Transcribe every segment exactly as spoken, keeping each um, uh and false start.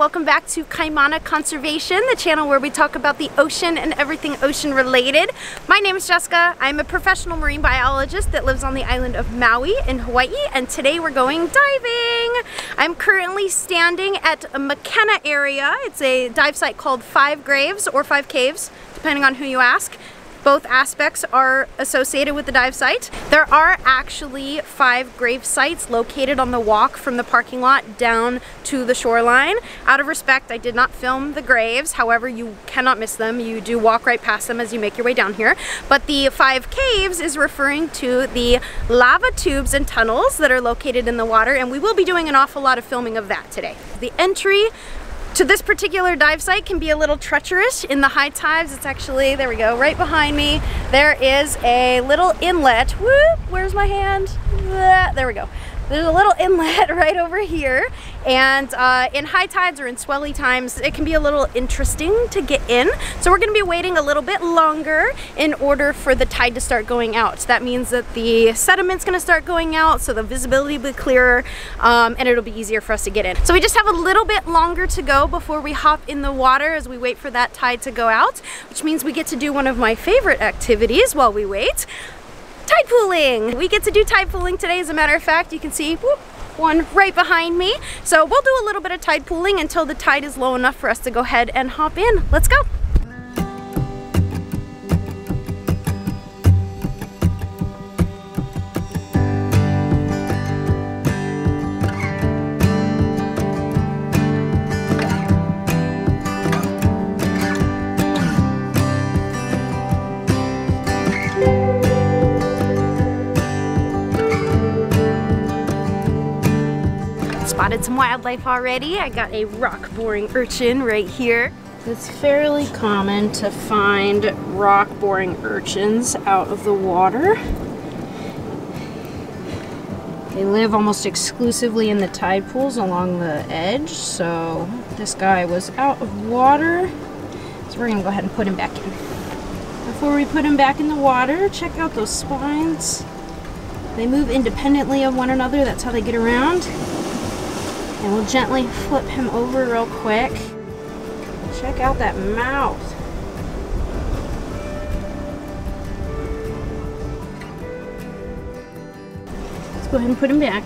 Welcome back to Kaimana Conservation, the channel where we talk about the ocean and everything ocean related. My name is Jessica. I'm a professional marine biologist that lives on the island of Maui in Hawaii, and today we're going diving. I'm currently standing at a Makena area. It's a dive site called Five Graves or Five Caves, depending on who you ask. Both aspects are associated with the dive site. There are actually five grave sites located on the walk from the parking lot down to the shoreline. Out of respect, I did not film the graves. However, you cannot miss them. You do walk right past them as you make your way down here. But the Five Caves is referring to the lava tubes and tunnels that are located in the water, and we will be doing an awful lot of filming of that today. The entry to this particular dive site can be a little treacherous in the high tides. It's actually, there we go, right behind me. There is a little inlet. Whoop, where's my hand? There we go. There's a little inlet right over here. And uh, in high tides or in swelly times, it can be a little interesting to get in. So we're gonna be waiting a little bit longer in order for the tide to start going out. So that means that the sediment's gonna start going out, so the visibility will be clearer, um, and it'll be easier for us to get in. So we just have a little bit longer to go before we hop in the water as we wait for that tide to go out, which means we get to do one of my favorite activities while we wait: tide pooling. We get to do tide pooling today. As a matter of fact, you can see, whoop, one right behind me. So we'll do a little bit of tide pooling until the tide is low enough for us to go ahead and hop in. Let's go. Spotted some wildlife already. I got a rock boring urchin right here. It's fairly common to find rock boring urchins out of the water. They live almost exclusively in the tide pools along the edge, so this guy was out of water. So we're gonna go ahead and put him back in. Before we put him back in the water, check out those spines. They move independently of one another, that's how they get around. And we'll gently flip him over real quick. Check out that mouth. Let's go ahead and put him back.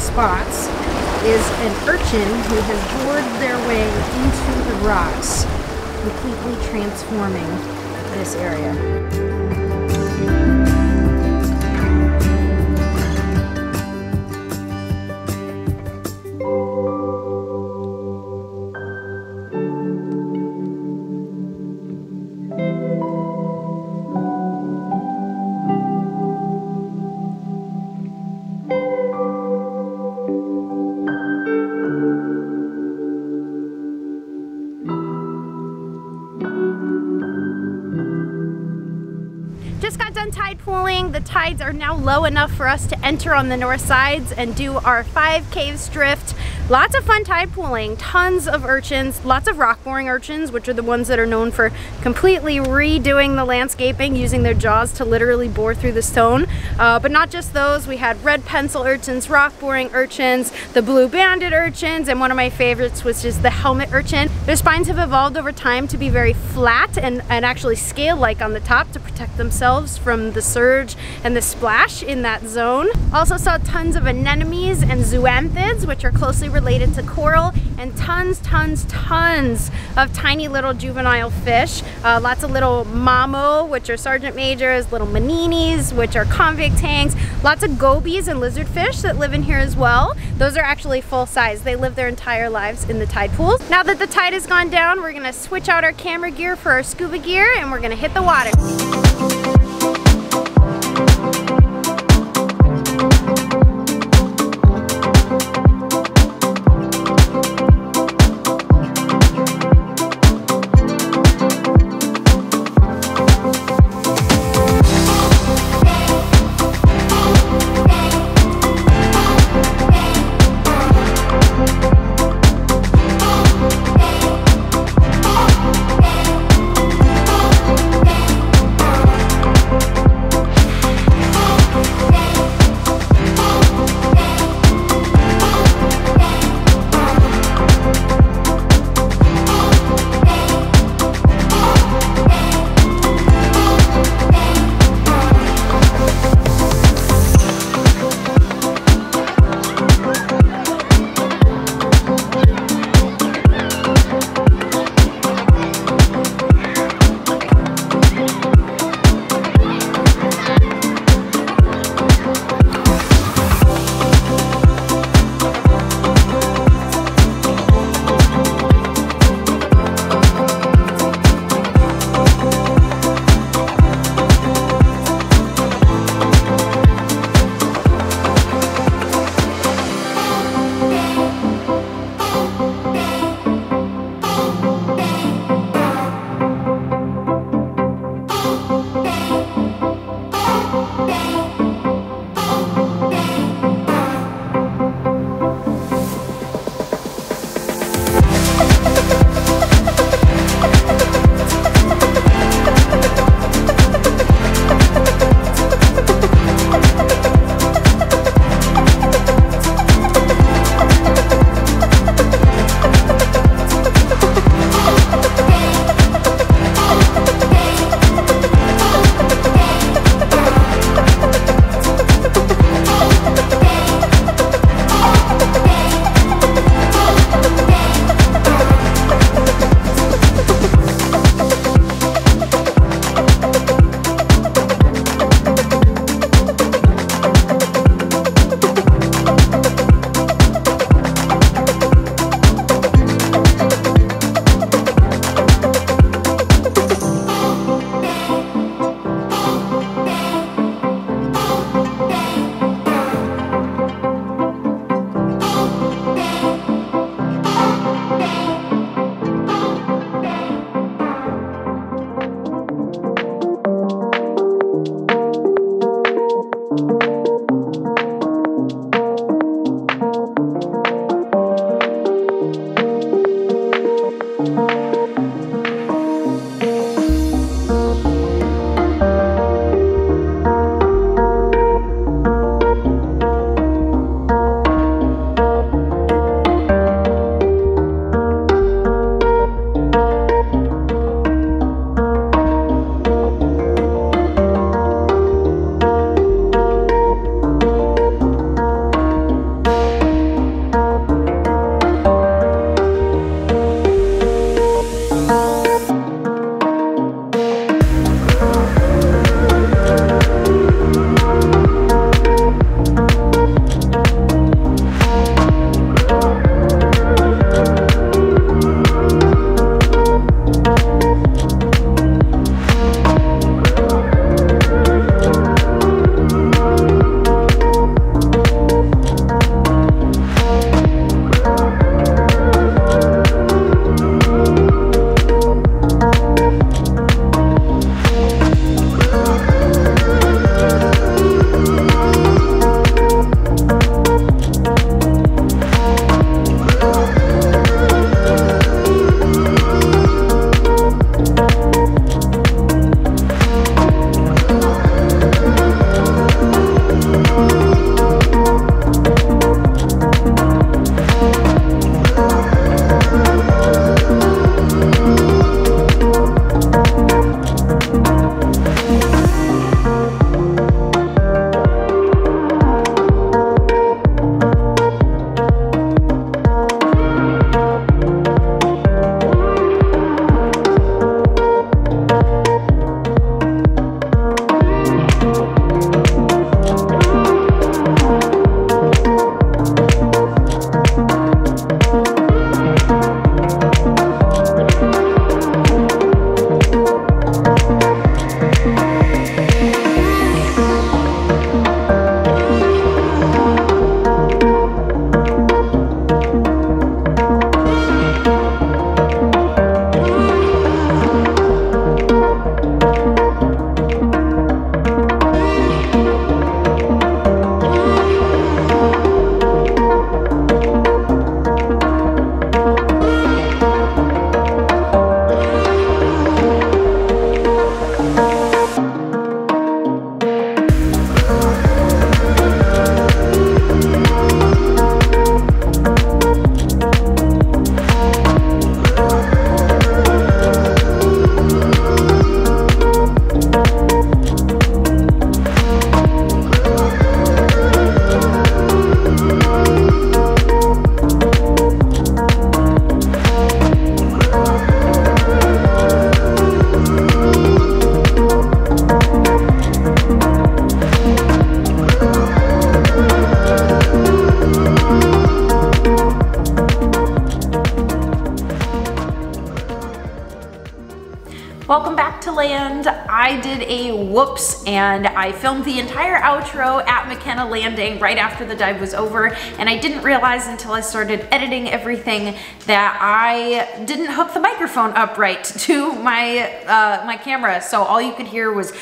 Spots is an urchin who has bored their way into the rocks, completely transforming this area. Just got done tide pooling. The tides are now low enough for us to enter on the north sides and do our Five Caves drift. Lots of fun tide pooling, tons of urchins, lots of rock boring urchins, which are the ones that are known for completely redoing the landscaping, using their jaws to literally bore through the stone. Uh, but not just those, we had red pencil urchins, rock boring urchins, the blue banded urchins, and one of my favorites was just the helmet urchin. Their spines have evolved over time to be very flat and, and actually scale-like on the top to protect themselves from the surge and the splash in that zone. Also saw tons of anemones and zoanthids, which are closely related to coral, and tons, tons, tons of tiny little juvenile fish. Uh, lots of little mamo, which are sergeant majors, little meninis, which are convict tanks, lots of gobies and lizardfish that live in here as well. Those are actually full size. They live their entire lives in the tide pools. Now that the tide has gone down, we're gonna switch out our camera gear for our scuba gear, and we're gonna hit the water. back to land. I did a whoops and I filmed the entire outro at Makena Landing right after the dive was over, and I didn't realize until I started editing everything that I didn't hook the microphone up right to my, uh, my camera, so all you could hear was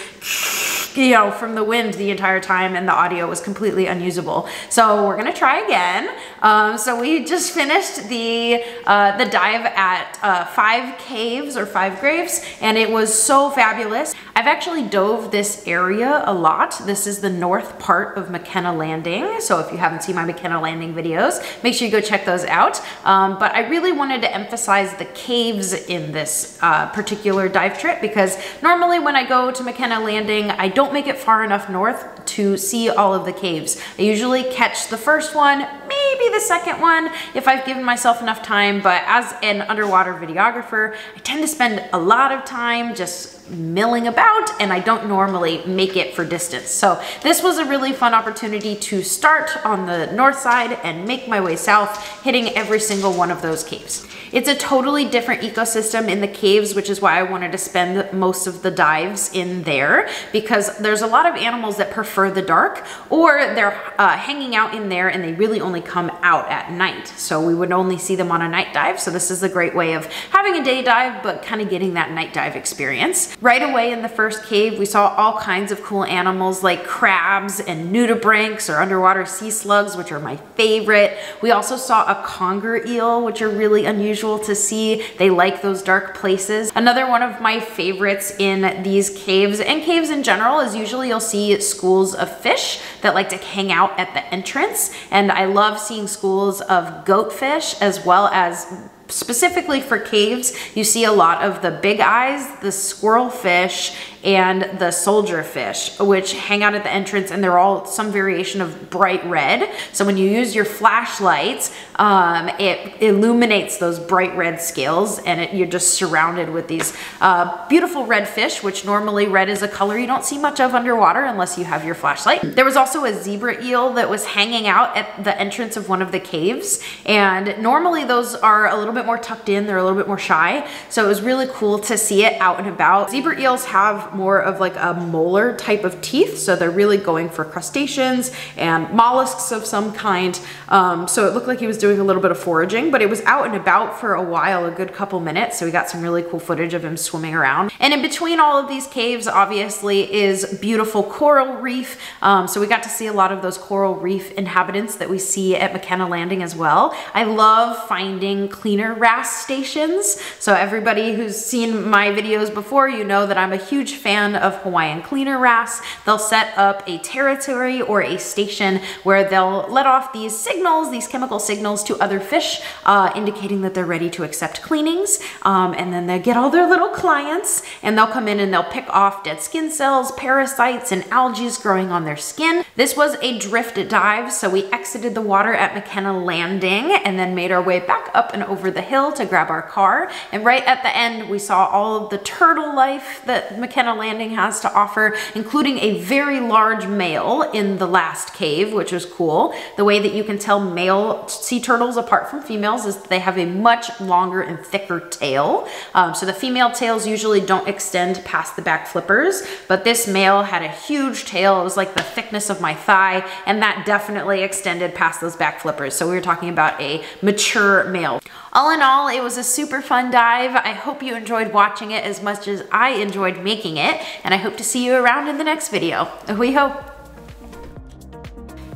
you know, from the wind the entire time, and the audio was completely unusable. So we're gonna try again. Um, so we just finished the uh, the dive at uh, Five Caves or Five Graves, and it was so fabulous. I've actually dove this area a lot. This is the north part of Makena Landing. So if you haven't seen my Makena Landing videos, make sure you go check those out. Um, but I really wanted to emphasize the caves in this uh, particular dive trip, because normally when I go to Makena Landing, I don't make it far enough north to see all of the caves. I usually catch the first one, maybe the second one if I've given myself enough time, but as an underwater videographer, I tend to spend a lot of time just milling about, and I don't normally make it for distance. So this was a really fun opportunity to start on the north side and make my way south, hitting every single one of those caves. It's a totally different ecosystem in the caves, which is why I wanted to spend most of the dives in there, because there's a lot of animals that prefer the dark, or they're uh, hanging out in there and they really only come out at night. So we would only see them on a night dive. So this is a great way of having a day dive, but kind of getting that night dive experience. Right away in the first cave, we saw all kinds of cool animals like crabs and nudibranchs or underwater sea slugs, which are my favorite. We also saw a conger eel, which are really unusual to see. They like those dark places. Another one of my favorites in these caves and caves in general is usually you'll see schools of fish that like to hang out at the entrance. And I love seeing schools of goatfish, as well as specifically for caves, you see a lot of the big eyes, the squirrel fish, and the soldier fish, which hang out at the entrance, and they're all some variation of bright red. So when you use your flashlights, um, it illuminates those bright red scales, and it, you're just surrounded with these uh, beautiful red fish, which normally red is a color you don't see much of underwater unless you have your flashlight. There was also a zebra eel that was hanging out at the entrance of one of the caves, and normally those are a little bit more tucked in, they're a little bit more shy, so it was really cool to see it out and about. Zebra eels have more of like a molar type of teeth, so they're really going for crustaceans and mollusks of some kind. Um, so it looked like he was doing a little bit of foraging, but it was out and about for a while, a good couple minutes, so we got some really cool footage of him swimming around. And in between all of these caves, obviously, is beautiful coral reef, um, so we got to see a lot of those coral reef inhabitants that we see at Makena Landing as well. I love finding cleaner R A S stations, so everybody who's seen my videos before, you know that I'm a huge fan of Hawaiian cleaner R A S. They'll set up a territory or a station where they'll let off these signals, these chemical signals to other fish, uh, indicating that they're ready to accept cleanings. Um, and then they get all their little clients, and they'll come in and they'll pick off dead skin cells, parasites, and algae growing on their skin. This was a drift dive, so we exited the water at Makena Landing and then made our way back up and over the hill to grab our car. And right at the end, we saw all of the turtle life that Makena Landing has to offer, including a very large male in the last cave, which is cool. The way that you can tell male sea turtles apart from females is that they have a much longer and thicker tail. Um, so the female tails usually don't extend past the back flippers, but this male had a huge tail. It was like the thickness of my thigh, and that definitely extended past those back flippers. So we were talking about a mature male. All in all, it was a super fun dive. I hope you enjoyed watching it as much as I enjoyed making it, and I hope to see you around in the next video. Ahuiho.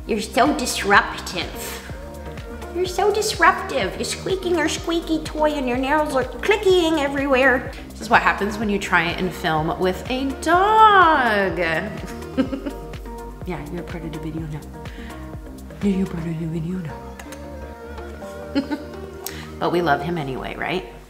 You're so disruptive. You're so disruptive. You're squeaking your squeaky toy and your nails are clicking everywhere. This is what happens when you try and film with a dog. Yeah, you're part of the video now. You're part of the video now. But we love him anyway, right?